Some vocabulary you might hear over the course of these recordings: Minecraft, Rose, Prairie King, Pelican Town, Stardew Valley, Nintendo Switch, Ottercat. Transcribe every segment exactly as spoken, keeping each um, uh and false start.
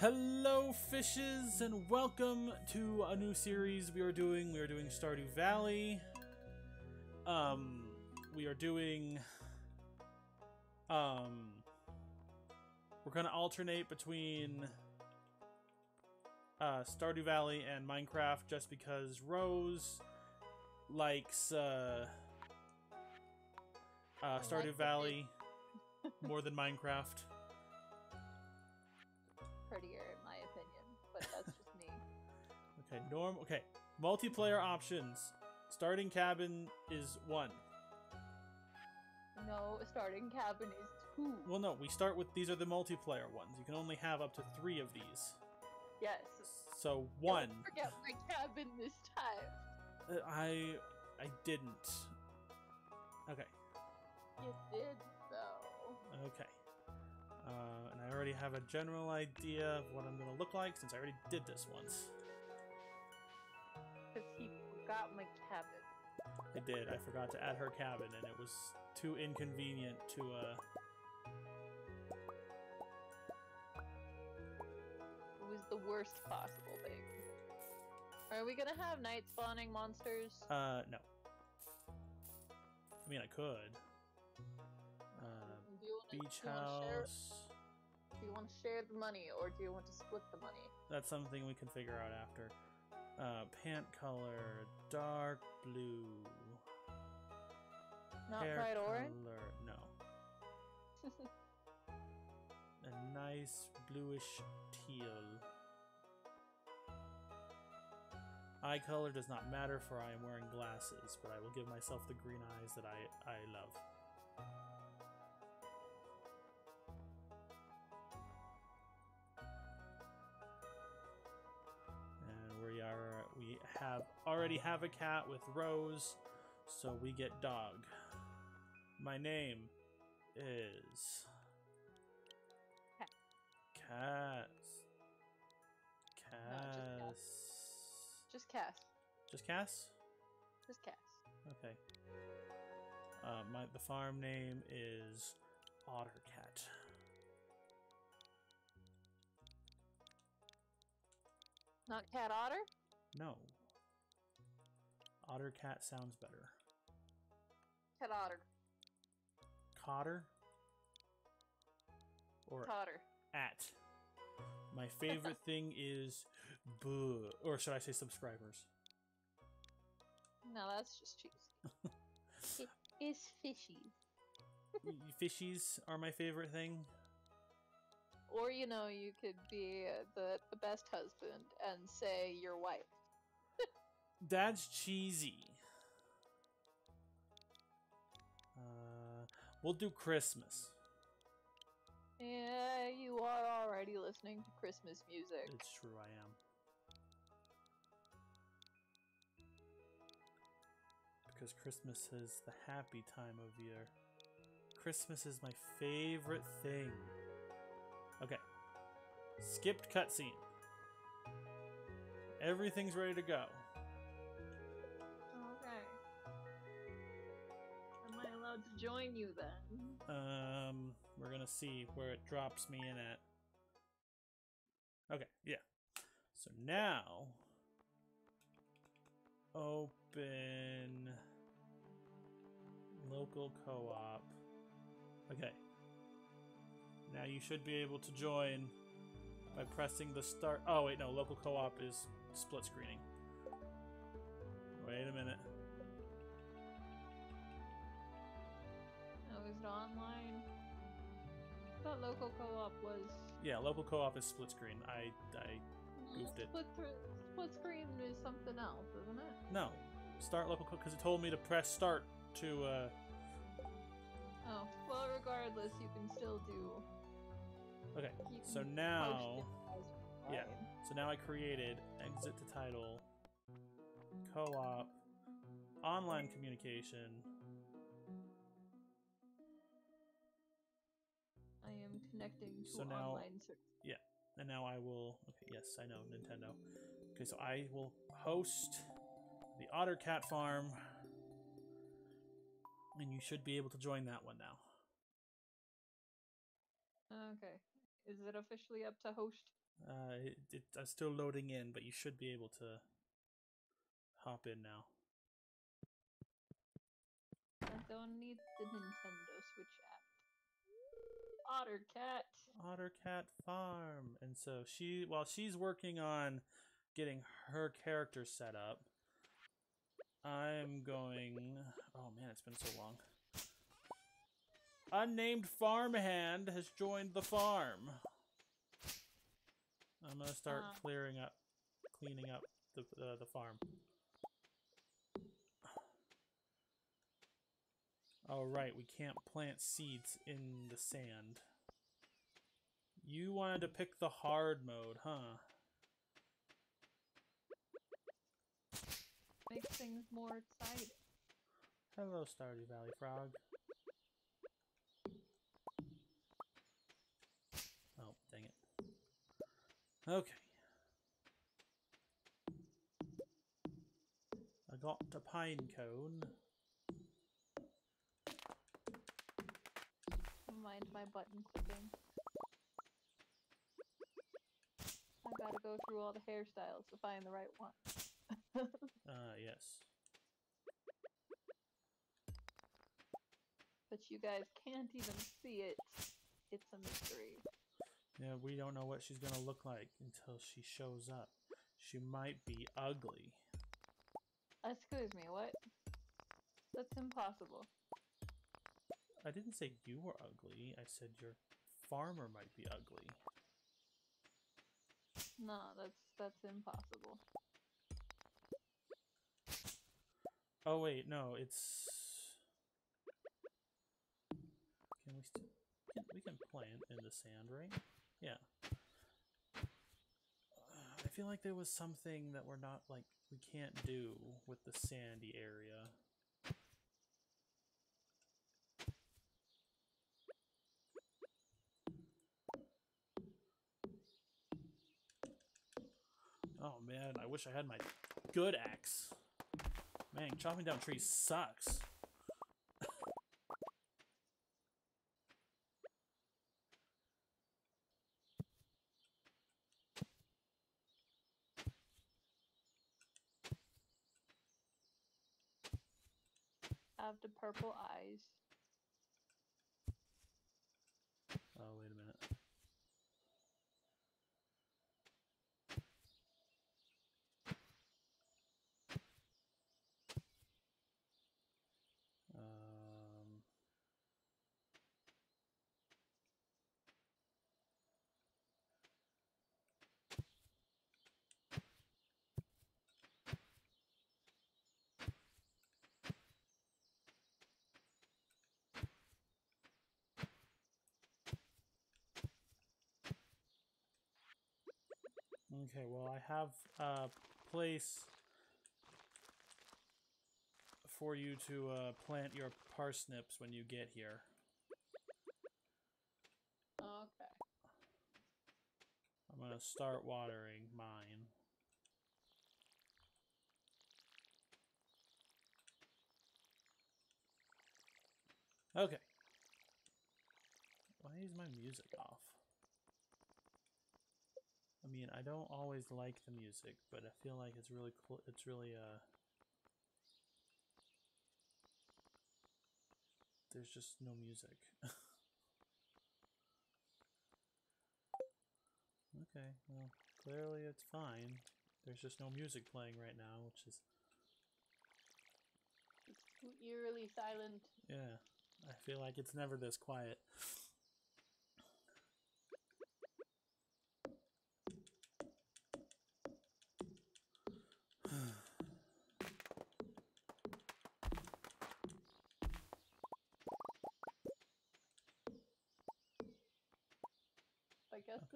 Hello fishes, and welcome to a new series we are doing. We are doing Stardew Valley. Um, we are doing, um, we're gonna alternate between uh, Stardew Valley and Minecraft just because Rose likes uh, uh, Stardew Valley more than Minecraft. Prettier in my opinion, but that's just me. Okay, norm okay. Multiplayer options. Starting cabin is one. No, starting cabin is two. Well no, we start with these are the multiplayer ones. You can only have up to three of these. Yes. So one. Don't forget my cabin this time. Uh, I I didn't. Okay. You did though. Okay. Uh, and I already have a general idea of what I'm going to look like since I already did this once. Because he forgot my cabin. I did. I forgot to add her cabin, and it was too inconvenient to, uh... it was the worst possible thing. Are we going to have night spawning monsters? Uh, no. I mean, I could. Uh... Do you wanna, beach do you house. Share, do you want to share the money, or do you want to split the money? That's something we can figure out after. Uh, pant color, dark blue. Not hair bright orange. No. A nice bluish teal. Eye color does not matter, for I am wearing glasses, but I will give myself the green eyes that I I love. We have already have a cat with Rose, so we get dog. My name is Cat. Cass. Cass. No, just Cass. Just Cass. Just Cass. Okay. Uh, my the farm name is Ottercat. Not Cat Otter? No. Otter cat sounds better. Cat otter. Cotter? Or Cotter. At. My favorite thing is boo. Or should I say subscribers? No, that's just cheesy. It is fishies. Fishies are my favorite thing. Or, you know, you could be the, the best husband and say your wife. That's cheesy. Uh, we'll do Christmas. Yeah, you are already listening to Christmas music. It's true, I am. Because Christmas is the happy time of year. Christmas is my favorite thing. Okay. Skipped cutscene. Everything's ready to go. Okay. Am I allowed to join you then? Um, we're gonna see where it drops me in at. Okay, yeah. So now, open local co-op. Okay. Now you should be able to join by pressing the start. Oh wait, no, local co-op is split screening. Wait a minute. Oh, is it online? I thought local co-op was. Yeah, local co-op is split screen. I I goofed it. Split, split screen is something else, isn't it? No, start local co-op because it told me to press start to. Uh... Oh well, regardless, you can still do. Okay, so now, yeah, so now I created exit to title, co-op, online communication. I am connecting to online search. Yeah, and now I will, okay, yes, I know, Nintendo. Okay, so I will host the Ottercat Farm, and you should be able to join that one now. Okay. Is it officially up to host? Uh, it, it, I'm still loading in, but you should be able to hop in now. I don't need the Nintendo Switch app. Ottercat! Ottercat Farm! And so she, while she's working on getting her character set up, I'm going... Oh man, it's been so long. Unnamed farmhand has joined the farm. I'm gonna start uh, clearing up, cleaning up the uh, the farm. All right, we can't plant seeds in the sand. You wanted to pick the hard mode, huh? Make things more exciting. Hello, Stardew Valley frog. Oh, dang it. Okay. I got a pine cone. Don't mind my button clicking. I gotta go through all the hairstyles to find the right one. Ah, uh, yes. But you guys can't even see it. It's a mystery. Yeah, we don't know what she's gonna look like until she shows up. She might be ugly. Excuse me, what? That's impossible. I didn't say you were ugly. I said your farmer might be ugly. No, that's that's impossible. Oh wait, no, it's. Can we still? We can plant in the sand, right? Yeah. Uh, I feel like there was something that we're not, like, we can't do with the sandy area. Oh man, I wish I had my good axe. Man, chopping down trees sucks. The purple eyes. Oh, wait a minute. Um, Okay, well, I have a place for you to uh, plant your parsnips when you get here. Okay. I'm gonna start watering mine. Okay. Why is my music off? I mean, I don't always like the music, but I feel like it's really cool. It's really, uh... there's just no music. Okay, well, clearly it's fine. There's just no music playing right now, which is... it's too eerily silent. Yeah, I feel like it's never this quiet.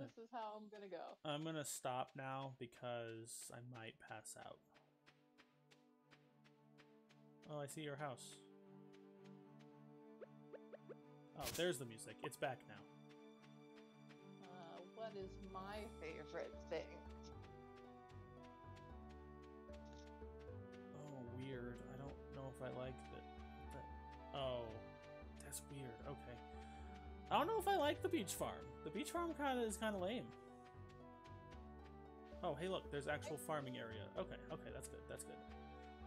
This is how I'm gonna go. I'm gonna stop now because I might pass out. Oh, I see your house. Oh, there's the music. It's back now. Uh, what is my favorite thing? Oh, weird. I don't know if I liked it. But... oh, that's weird. Okay. I don't know if I like the beach farm. The beach farm kind of is kind of lame. Oh, hey, look, there's actual farming area. Okay, okay, that's good, that's good.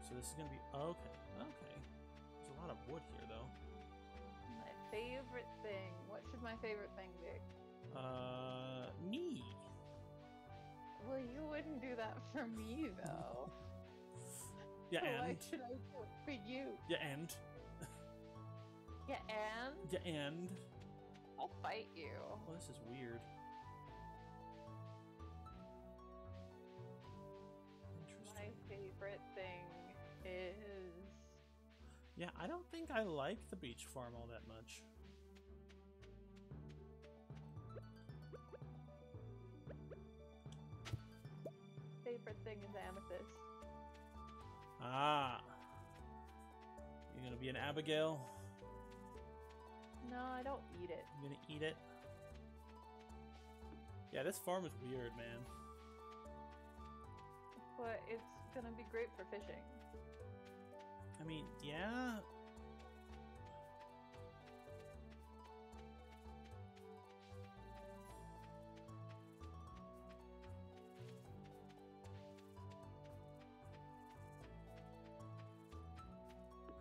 So this is gonna be, okay, okay. There's a lot of wood here, though. My favorite thing. What should my favorite thing be? Uh, me. Well, you wouldn't do that for me, though. Yeah, and? Why should I do it for you? Yeah, and? Yeah, and? Yeah, and? I'll fight you. Oh, this is weird. My favorite thing is... Yeah, I don't think I like the beach farm all that much. Favorite thing is amethyst. Ah. You're gonna be an Abigail? No, I don't eat it. You're gonna eat it? Yeah, this farm is weird, man. But it's gonna be great for fishing. I mean, yeah.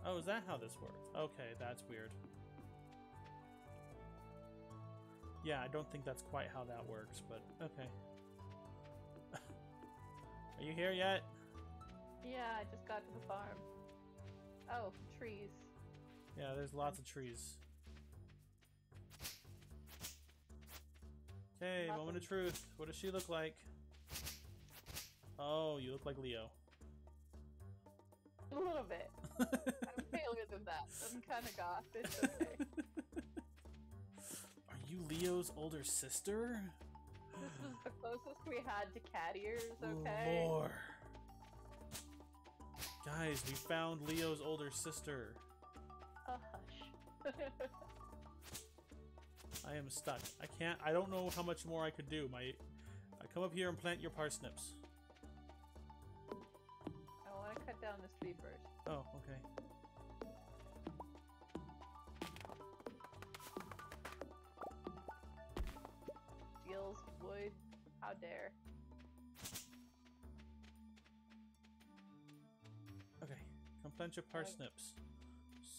Oh, is that how this works? Okay, that's weird. Yeah, I don't think that's quite how that works, but okay. Are you here yet? Yeah, I just got to the farm. Oh, trees. Yeah, there's lots of trees. Okay, awesome. Moment of truth. What does she look like? Oh, you look like Leo. A little bit. I'm paler than that. I'm kind of goth. It's okay. Are you Leo's older sister? This was the closest we had to cat ears, okay? Lore. Guys, we found Leo's older sister. Oh, hush. I am stuck. I can't, I don't know how much more I could do. My, I come up here and plant your parsnips. I want to cut down this tree first. Oh, okay. Steals wood. How dare. Okay, come plant your parsnips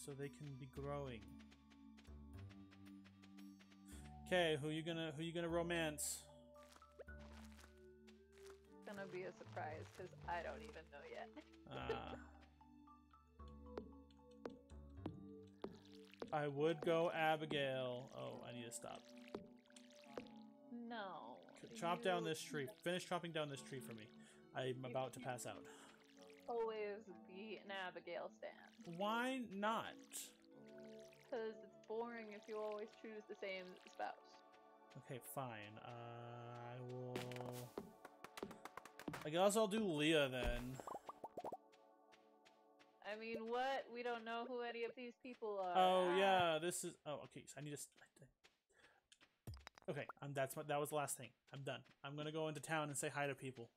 so they can be growing. Okay, who you gonna who you gonna romance? It's gonna be a surprise because I don't even know yet. Ah. uh, I would go Abigail. Oh, I need to stop. No. Chop you... down this tree. Finish chopping down this tree for me. I'm you about to pass out. Always be an Abigail stan. Why not? Because it's boring if you always choose the same spouse. Okay, fine. Uh, I will. I guess I'll do Leah then. I mean, what? We don't know who any of these people are. Oh yeah, this is. Oh, okay. So I need to. Okay, um, that's my, that was the last thing. I'm done. I'm gonna go into town and say hi to people.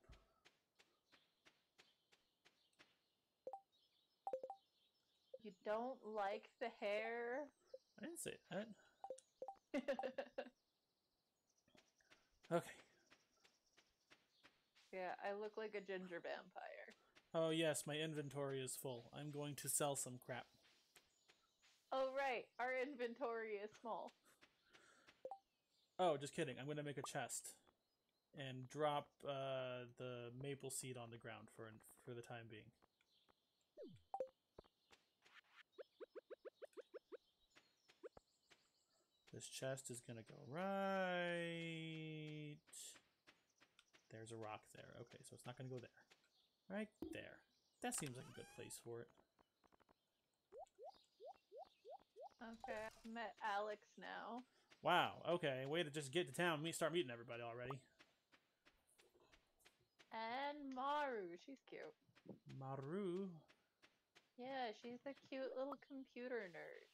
You don't like the hair? I didn't say that. Okay. Yeah, I look like a ginger vampire. Oh yes, my inventory is full. I'm going to sell some crap. Oh right, our inventory is small. Oh, just kidding. I'm going to make a chest and drop uh, the maple seed on the ground for for the time being. This chest is going to go right... There's a rock there. Okay, so it's not going to go there. Right there. That seems like a good place for it. Okay, I've met Alex now. Wow, okay, way to just get to town. We start meeting everybody already. And Maru, she's cute. Maru? Yeah, she's the cute little computer nerd.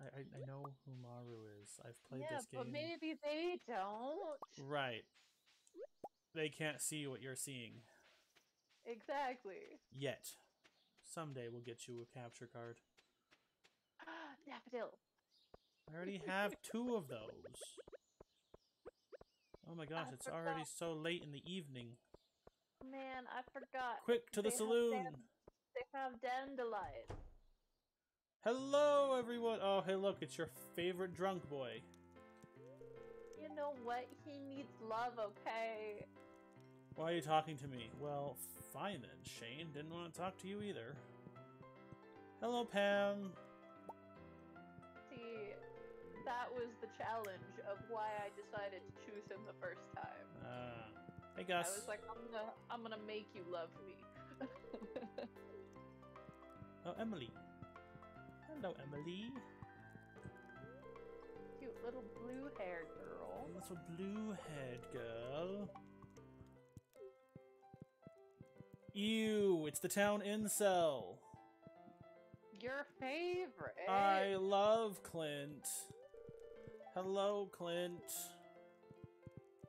I, I, I know who Maru is. I've played yeah, this game. Yeah, but maybe they don't. Right. They can't see what you're seeing. Exactly. Yet. Someday we'll get you a capture card. Ah, daffodil. I already have two of those. Oh my gosh, it's already so late in the evening. Man, I forgot. Quick to the they saloon. Have they have dandelion. Hello, everyone. Oh, hey, look, it's your favorite drunk boy. You know what? He needs love, okay? Why are you talking to me? Well, fine then, Shane. Didn't want to talk to you either. Hello, Pam. See, that was the challenge of why I decided to choose him the first time. Uh, hey, Gus. I was like, I'm gonna, I'm gonna make you love me. Oh, Emily. Hello, Emily. Cute little blue-haired girl. Little blue-haired girl. Ew, it's the town incel. Your favorite. I love Clint. Hello, Clint.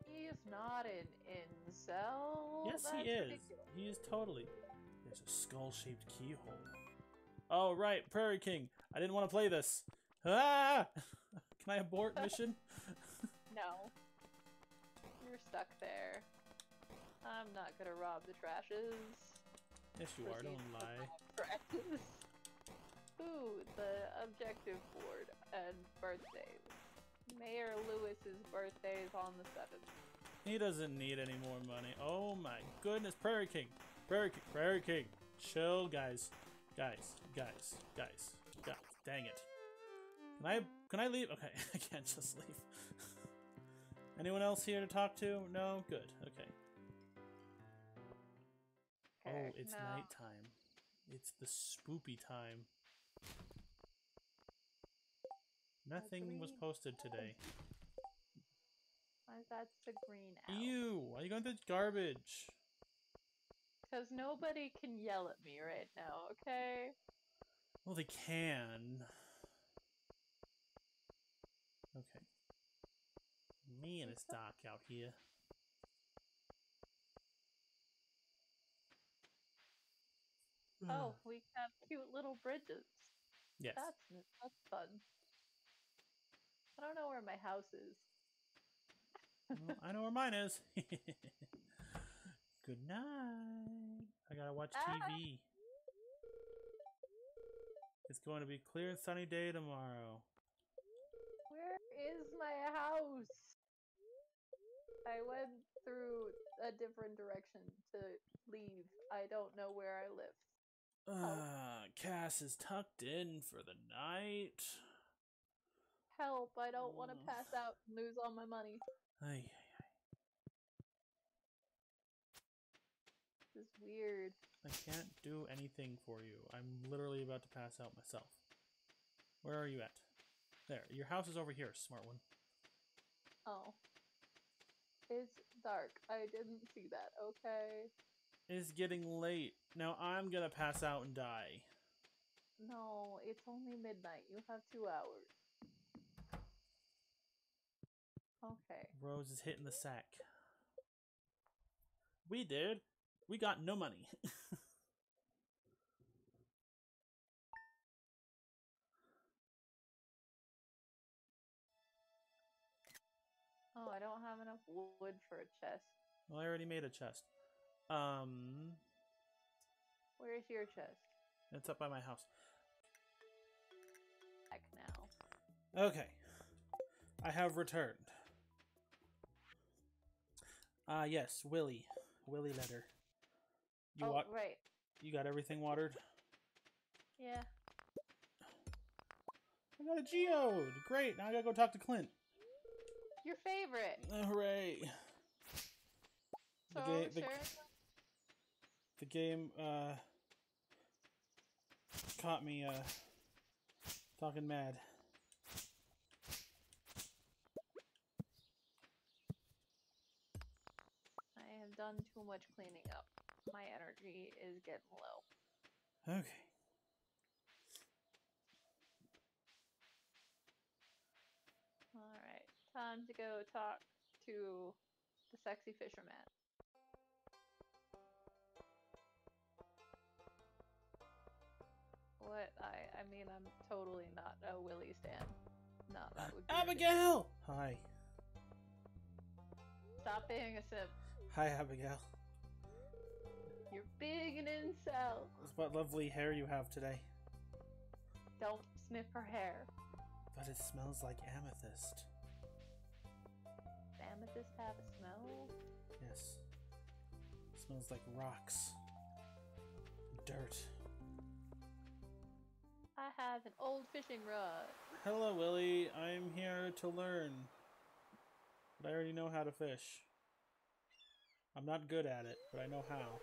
He's not an incel. Yes, That's he is. Ridiculous. He is totally. There's a skull-shaped keyhole. Oh, right, Prairie King. I didn't want to play this. Ah! Can I abort mission? No. You're stuck there. I'm not gonna rob the trashes. Yes, you Proceed are. Don't lie. Trashes. Ooh, the objective board and birthdays. Mayor Lewis's birthday is on the seventh. He doesn't need any more money. Oh my goodness, Prairie King, Prairie King, Prairie King. Chill, guys, guys, guys, guys, guys. Dang it! Can I can I leave? Okay, I can't just leave. Anyone else here to talk to? No, good. Okay. Oh, it's no. nighttime. It's the spoopy time. Nothing green... was posted today. Why, that's the green owl. Ew, why are you going through garbage? Because nobody can yell at me right now, okay? Well, they can. Okay. Man, it's dark out here. Oh, we have cute little bridges. Yes. That's, that's fun. I don't know where my house is. Well, I know where mine is. Good night. I gotta watch T V. Ah! It's going to be a clear and sunny day tomorrow. Where is my house? I went through a different direction to leave. I don't know where I live. Uh, Cass is tucked in for the night. Help, I don't oh. want to pass out and lose all my money. Ay, ay, ay. This is weird. I can't do anything for you. I'm literally about to pass out myself. Where are you at? There, your house is over here, smart one. Oh. It's dark. I didn't see that, okay? It's getting late. Now I'm gonna pass out and die. No, it's only midnight. You have two hours. Okay. Rose is hitting the sack. We did. We got no money. Oh, I don't have enough wood for a chest. Well, I already made a chest. Um, where is your chest? It's up by my house. Back now. Okay, I have returned. Ah, uh, yes, Willie, Willie letter. You oh, right. You got everything watered? Yeah. I got a geode. Great. Now I gotta go talk to Clint. Your favorite. Hooray! The so game, the, sure. the game uh, caught me uh, talking mad. I have done too much cleaning up. My energy is getting low. Okay. All right. Time to go talk to the sexy fisherman. What? I I mean, I'm totally not a Willy stan. No, that would be Abigail! Ridiculous. Hi. Stop being a simp. Hi, Abigail. You're big and incel. What lovely hair you have today. Don't sniff her hair. But it smells like amethyst. Does amethyst have a smell? Yes. It smells like rocks. Dirt. I have an old fishing rod. Hello, Willie. I'm here to learn. But I already know how to fish. I'm not good at it, but I know how.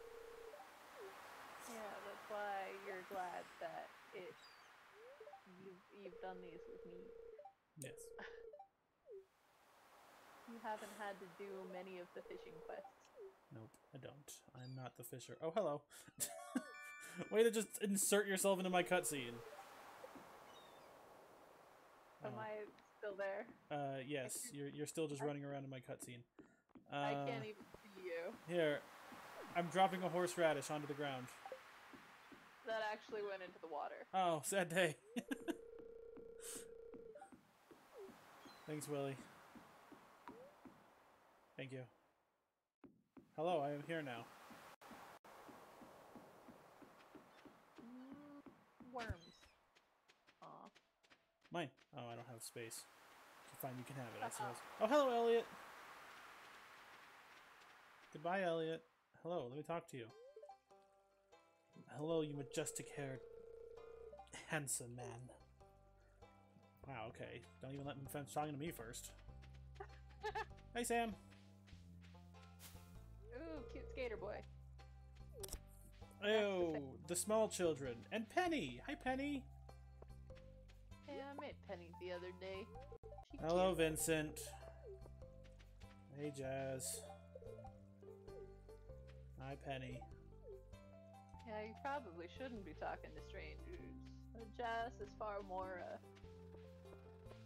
Yeah, that's why you're glad that it you've, you've done these with me. Yes. You haven't had to do many of the fishing quests. Nope, I don't. I'm not the fisher. Oh, hello. Way to just insert yourself into my cutscene. Am oh. I still there? Uh, yes. You're you're still just running around in my cutscene. Uh, I can't even see you. Here, I'm dropping a horseradish onto the ground. That actually went into the water. Oh, sad day. Thanks, Willie. Thank you. Hello, I am here now. Worms. Aw. Mine. Oh, I don't have space. Fine, you can have it, I suppose. Oh, hello, Elliot. Goodbye, Elliot. Hello, let me talk to you. Hello, you majestic-haired, handsome man. Wow, okay. Don't even let him finish talking to me first. Hey, Sam. Ooh, cute skater boy. Oh, the, the small children. And Penny! Hi, Penny! Hey, I met Penny the other day. She Hello, cute. Vincent. Hey, Jazz. Hi, Penny. Yeah, you probably shouldn't be talking to strangers. Jazz is far more, uh...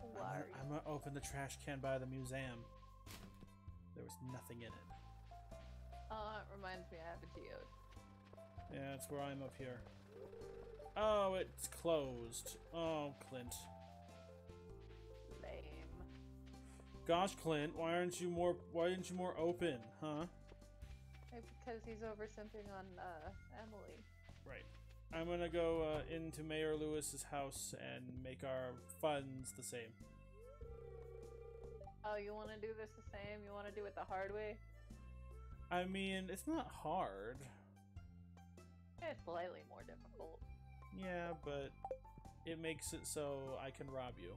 I'm gonna, I'm gonna open the trash can by the museum. There was nothing in it. Oh, it reminds me I have a geode. Yeah, that's where I'm up here. Oh, it's closed. Oh, Clint. Lame. Gosh, Clint, why aren't you more? Why aren't you more open, huh? Because he's over simping on uh, Emily. Right. I'm gonna go uh, into Mayor Lewis's house and make our funds the same. Oh, you want to do this the same? You want to do it the hard way? I mean, it's not hard. It's slightly more difficult. Yeah, but it makes it so I can rob you.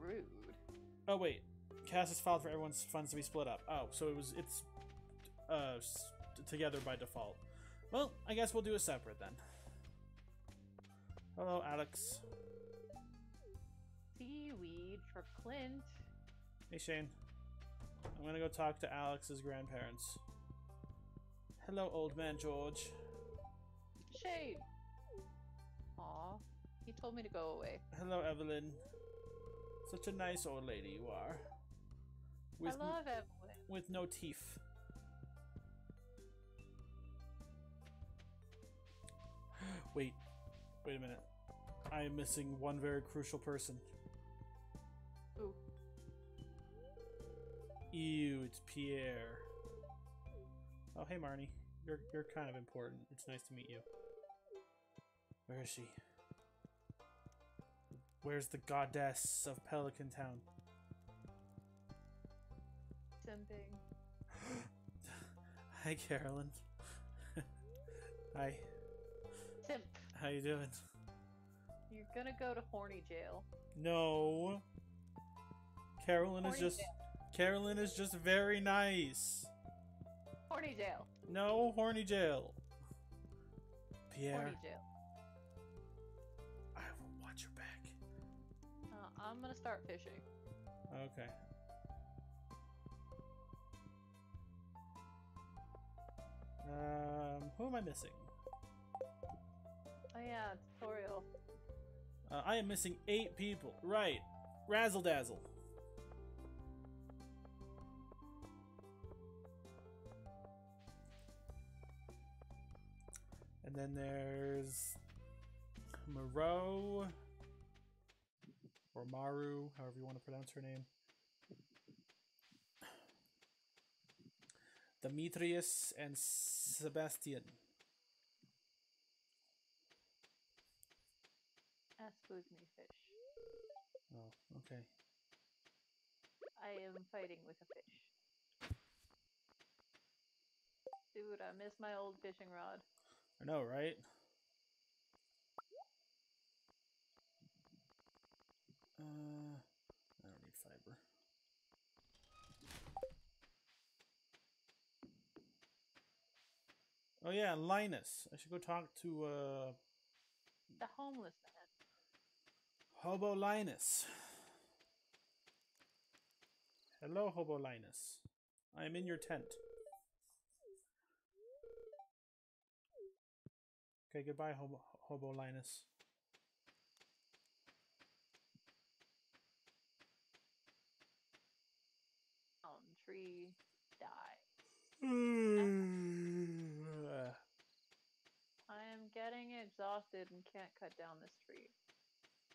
Rude. Oh wait, Cass has filed for everyone's funds to be split up. Oh, so it was it's uh together by default. Well, I guess we'll do a separate then. Hello, Alex. Seaweed for Clint. Hey, Shane. I'm gonna go talk to Alex's grandparents. Hello, old man George. Shane! Aw, he told me to go away. Hello, Evelyn. Such a nice old lady you are. With I love Evelyn. With no teeth. Wait. Wait a minute. I am missing one very crucial person. Who? Ew, it's Pierre. Oh, hey, Marnie. You're, you're kind of important. It's nice to meet you. Where is she? Where's the goddess of Pelican Town? Something. Hi, Carolyn. Hi. Simp. How you doing? You're gonna go to horny jail. No. Carolyn horny is just... Jail. Carolyn is just very nice. Horny jail. No, horny jail. Pierre. Horny jail. I will watch your back. Uh, I'm gonna start fishing. Okay. Um, who am I missing? Oh yeah, tutorial. Uh, I am missing eight people. Right. Razzle dazzle. And then there's Moreau, or Maru, however you want to pronounce her name. Demetrius and Sebastian. Excuse me, fish. Oh, okay. I am fighting with a fish. Dude, I miss my old fishing rod. I know, right? Uh, I don't need fiber. Oh yeah, Linus. I should go talk to uh the homeless man. Hobo Linus. Hello, Hobo Linus. I am in your tent. Okay, goodbye, Hobo, Hobo Linus. Palm tree, die. Mm. I am getting exhausted and can't cut down this tree.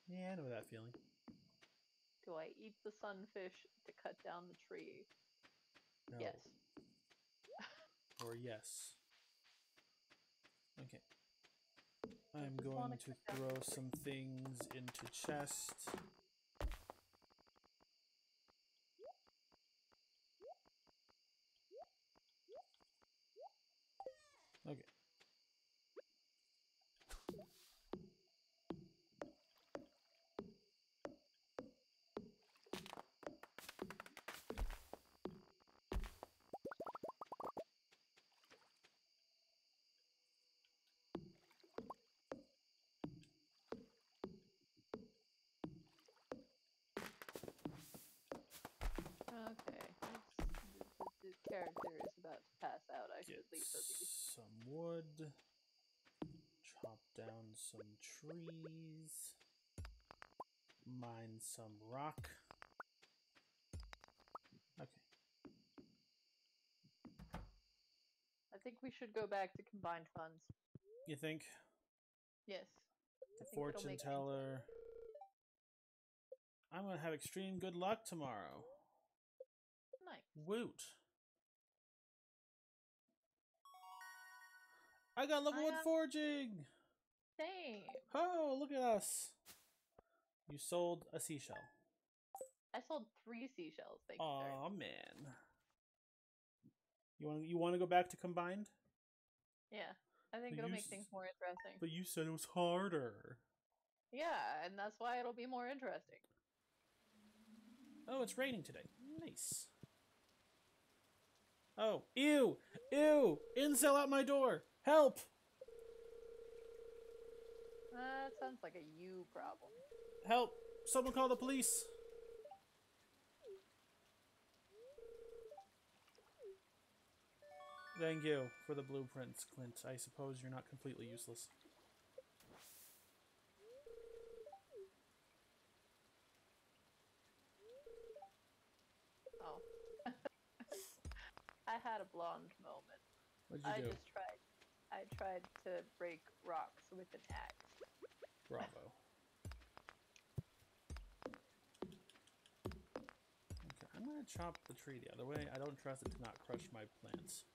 Yeah, I know that feeling. Do I eat the sunfish to cut down the tree? No. Yes. Or yes. Okay. I'm going to throw some things into chest. Okay. Character is about to pass out. I should leave her be. Some wood. Chop down some trees. Mine some rock. Okay. I think we should go back to combined funds. You think? Yes. The fortune teller. I'm gonna have extreme good luck tomorrow. Nice. Woot. I got level I one have... foraging! Same! Oh, look at us! You sold a seashell. I sold three seashells. Thank you, sir. Aw, man. You want you want to go back to combined? Yeah. I think but it'll make things more interesting. But you said it was harder. Yeah, and that's why it'll be more interesting. Oh, it's raining today. Nice. Oh, ew! Ew! Incel out my door! Help! Uh, that sounds like a you problem. Help! Someone call the police! Thank you for the blueprints, Clint. I suppose you're not completely useless. Oh. I had a blonde moment. What'd you I do? just tried. I tried to break rocks with an axe. Bravo. Okay, I'm gonna chop the tree the other way. I don't trust it to not crush my plants.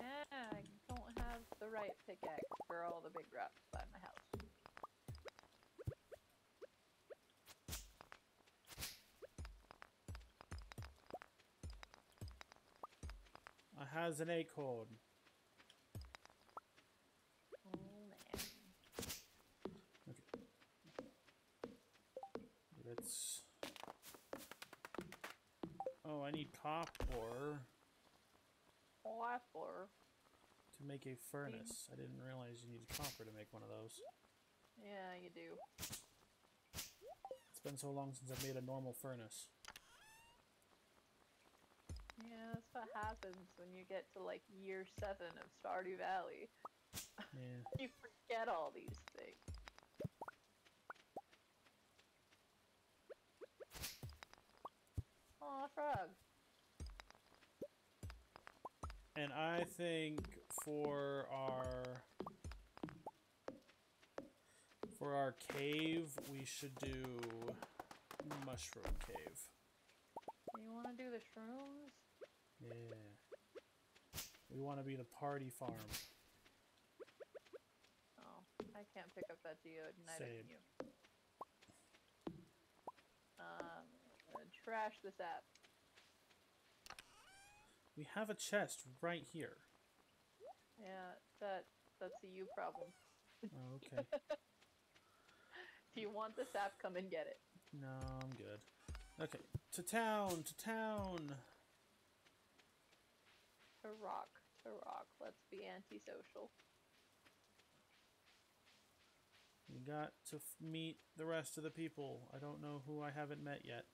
Ah, I don't have the right pickaxe for all the big rocks by my house. I has an acorn. Oh man. Okay. Let's. Oh, I need copper. Copper. To make a furnace. I didn't realize you needed copper to make one of those. Yeah, you do. It's been so long since I've made a normal furnace. Yeah, that's what happens when you get to like year seven of Stardew Valley. Yeah. You forget all these things. Aw, frog. And I think for our for our cave, we should do Mushroom Cave. You want to do the the shrooms? Yeah. We want to be the party farm. Oh, I can't pick up that geodenite. Same. You. Um, trash this app. We have a chest right here. Yeah, that that's a you problem. Oh, okay. If you want this app, come and get it. No, I'm good. Okay, to town, to town. To rock, to rock. Let's be antisocial. We got to f meet the rest of the people. I don't know who I haven't met yet.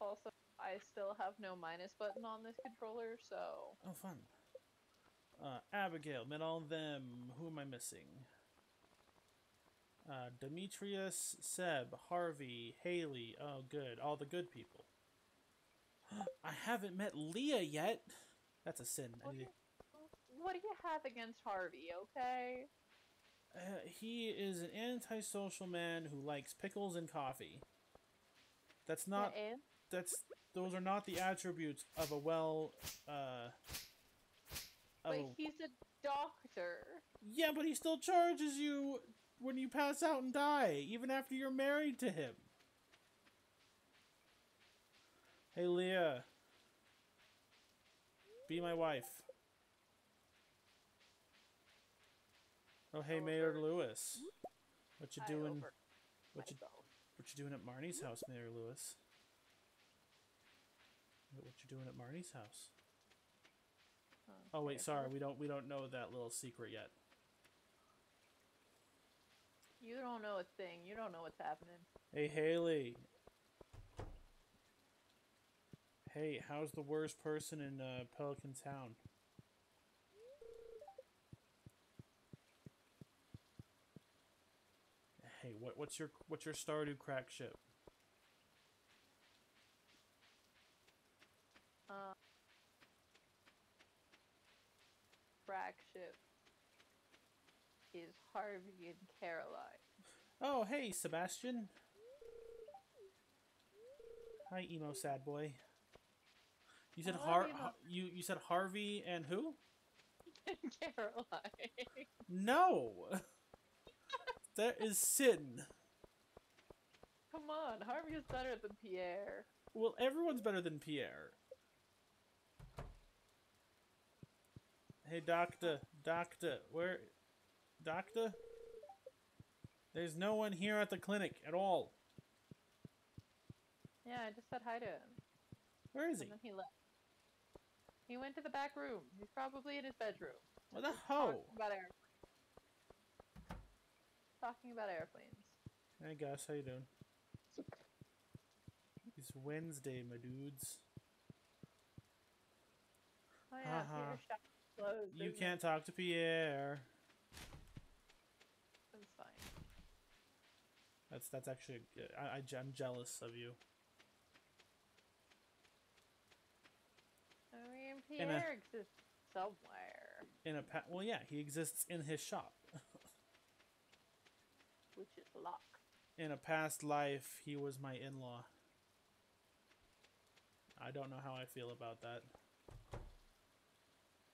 Also, I still have no minus button on this controller, so. Oh, fun. Uh, Abigail, met all of them. Who am I missing? Uh, Demetrius, Seb, Harvey, Haley. Oh, good. All the good people. I haven't met Leah yet. That's a sin. What, I need do, you, what do you have against Harvey, okay? Uh, he is an antisocial man who likes pickles and coffee. That's not... Yeah, that's those are not the attributes of a well... Uh, but a, he's a doctor. Yeah, but he still charges you... when you pass out and die, even after you're married to him. Hey, Leah. Be my wife. Oh, hey, over. Mayor Lewis. What you doing? What you, what you doing at Marnie's house, Mayor Lewis? What you doing at Marnie's house? Oh, oh wait, sorry. We don't we don't know that little secret yet. You don't know a thing. You don't know what's happening. Hey, Haley. Hey, how's the worst person in uh, Pelican Town? Hey, what what's your what's your Stardew crack ship? Uh, crack ship. Is Harvey and Caroline. Oh, hey, Sebastian. Hi, emo sad boy. You said Har emo. you you said Harvey and who? And Caroline. No. That is sin. Come on, Harvey is better than Pierre. Well, everyone's better than Pierre. Hey, doctor, doctor, where? Doctor? There's no one here at the clinic at all. Yeah, I just said hi to him. Where is he? And then he left. He went to the back room. He's probably in his bedroom. What the hell? Talking about airplanes. Talking about airplanes. Hey guys, how you doing? It's Wednesday, my dudes. Oh yeah, uh-huh. Peter's shop is closed. You can't talk to Pierre. It's fine. That's that's actually I, I I'm jealous of you. I mean, Pierre exists somewhere. In a pa well, yeah, he exists in his shop, which is locked. In a past life, he was my in-law. I don't know how I feel about that.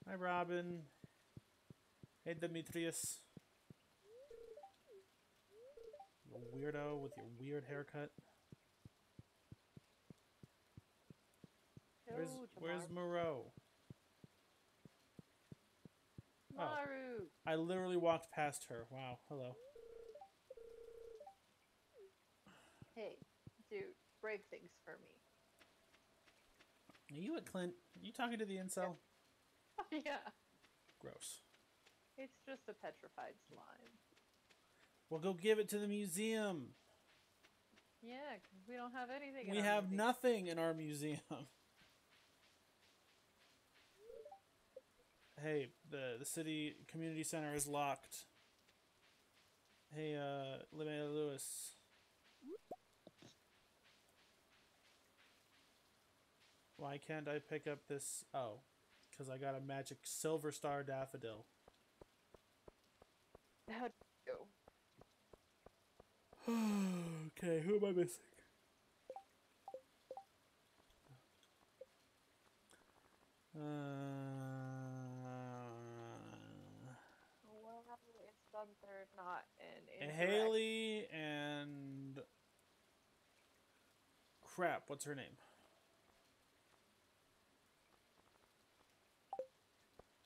Hi, Robin. Hey, Demetrius. A weirdo with your weird haircut. Where's, where's Moreau? Maru! Oh, I literally walked past her. Wow, hello. Hey, dude, break things for me. Are you at Clint? Are you talking to the incel? Yeah. Yeah. Gross. It's just a petrified slime. Well, go give it to the museum. Yeah, because we don't have anything. We have nothing in our museum. Hey, the the city community center is locked. Hey, uh, Lemay Lewis. Why can't I pick up this? Oh, because I got a magic silver star daffodil. How'd you go? Okay, who am I missing? And Haley and... Crap, what's her name?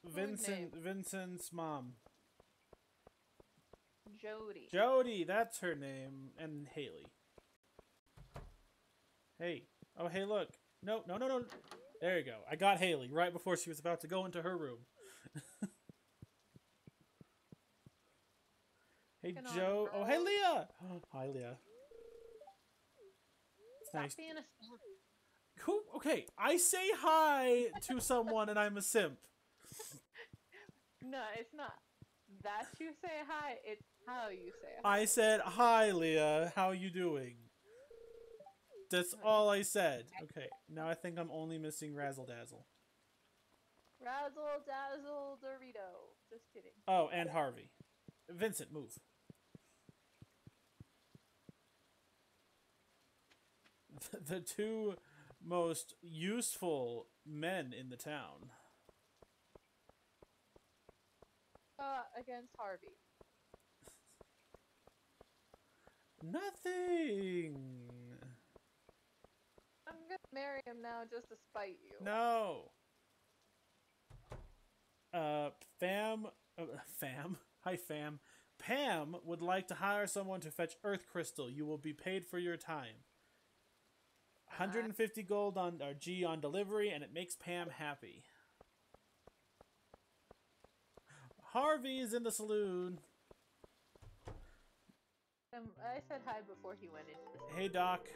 Vincent, name? Vincent's mom. Jody. Jody, that's her name. And Haley. Hey. Oh, hey, look. No, no, no, no. There you go. I got Haley right before she was about to go into her room. Hey, Get Joe. On, oh, hey, Leah. Oh, hi, Leah. It's Stop nice. being a simp. Cool. Okay, I say hi to someone and I'm a simp. No, it's not that you say hi, it's how you say hi. I said, hi, Leah. How you doing? That's all I said. Okay, now I think I'm only missing Razzle Dazzle. Razzle Dazzle Dorito. Just kidding. Oh, and Harvey. Vincent, move. The two most useful men in the town. Uh, against Harvey. Nothing! I'm gonna marry him now just to spite you. No! Uh, fam... Uh, fam? Hi, fam. Pam would like to hire someone to fetch Earth Crystal. You will be paid for your time. one hundred fifty gold on, or G on delivery, and it makes Pam happy. Harvey's in the saloon. Um, I said hi before he went in. Hey, Doc.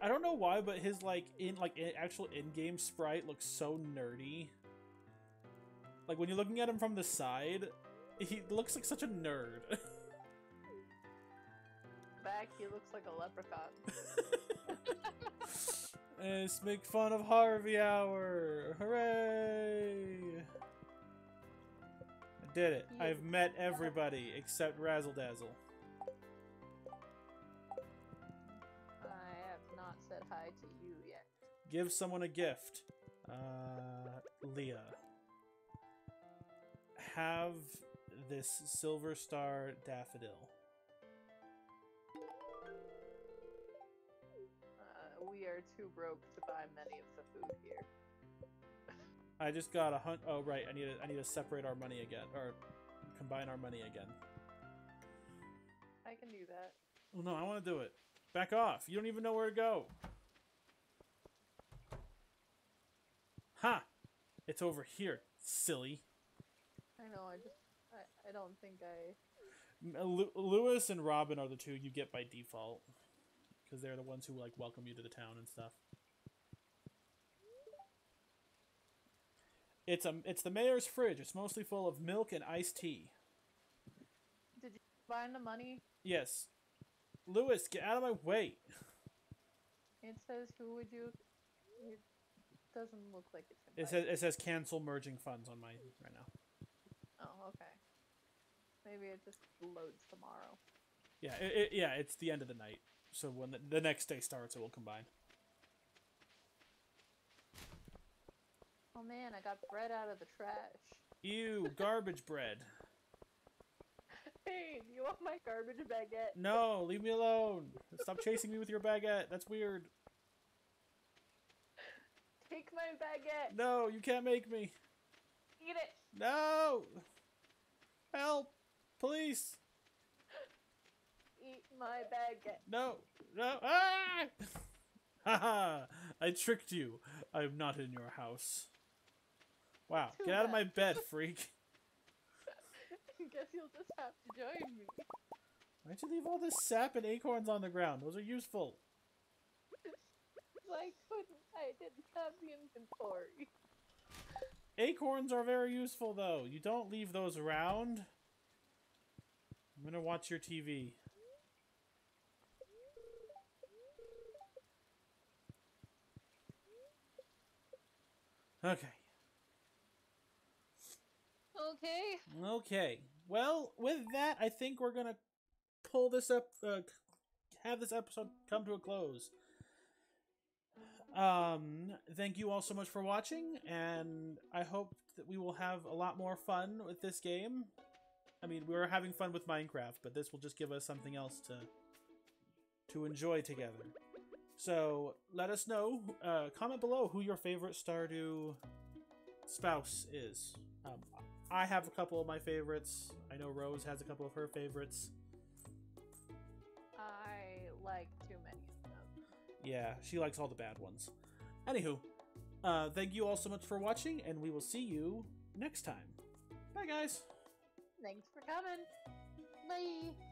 I don't know why, but his like in like in, actual in-game sprite looks so nerdy. Like when you're looking at him from the side, he looks like such a nerd. Back, he looks like a leprechaun. Let's make fun of Harvey Hour! Hooray! I did it. Yeah. I've met everybody except Razzle Dazzle. I have not said hi to you yet. Give someone a gift. Uh, Leah. Have this Silver Star Daffodil. We are too broke to buy many of the food here. I just got a hunt. Oh right, I need to. I need to separate our money again, or combine our money again. I can do that. Oh no, I want to do it. Back off! You don't even know where to go. Ha! It's over here, silly. I know. I just. I. I don't think I. L- Lewis and Robin are the two you get by default. Because they're the ones who, like, welcome you to the town and stuff. It's a, it's the mayor's fridge. It's mostly full of milk and iced tea. Did you find the money? Yes. Lewis, get out of my way! It says, who would you... It doesn't look like it's... It says, it says cancel merging funds on my... right now. Oh, okay. Maybe it just loads tomorrow. Yeah, it, it, yeah, it's the end of the night. So when the, the next day starts, it will combine. Oh man, I got bread out of the trash. Ew, garbage bread. Hey, you want my garbage baguette? No, leave me alone. Stop chasing me with your baguette. That's weird. Take my baguette. No, you can't make me. Eat it. No. Help. Police. Eat my baguette. No, no, ah! Haha, I tricked you. I'm not in your house. Wow, Too get bad. out of my bed, freak. I guess you'll just have to join me. Why'd you leave all this sap and acorns on the ground? Those are useful. Why couldn't I? I didn't have the inventory. Acorns are very useful, though. You don't leave those around. I'm gonna watch your T V. Okay. Okay. Okay. Well, with that, I think we're gonna pull this up, uh, have this episode come to a close. Um, thank you all so much for watching, and I hope that we will have a lot more fun with this game. I mean, we were having fun with Minecraft, but this will just give us something else to to enjoy together. So let us know, uh, comment below who your favorite Stardew spouse is. Um, I have a couple of my favorites. I know Rose has a couple of her favorites. I like too many of them. Yeah, she likes all the bad ones. Anywho, uh, thank you all so much for watching, and we will see you next time. Bye, guys. Thanks for coming. Bye.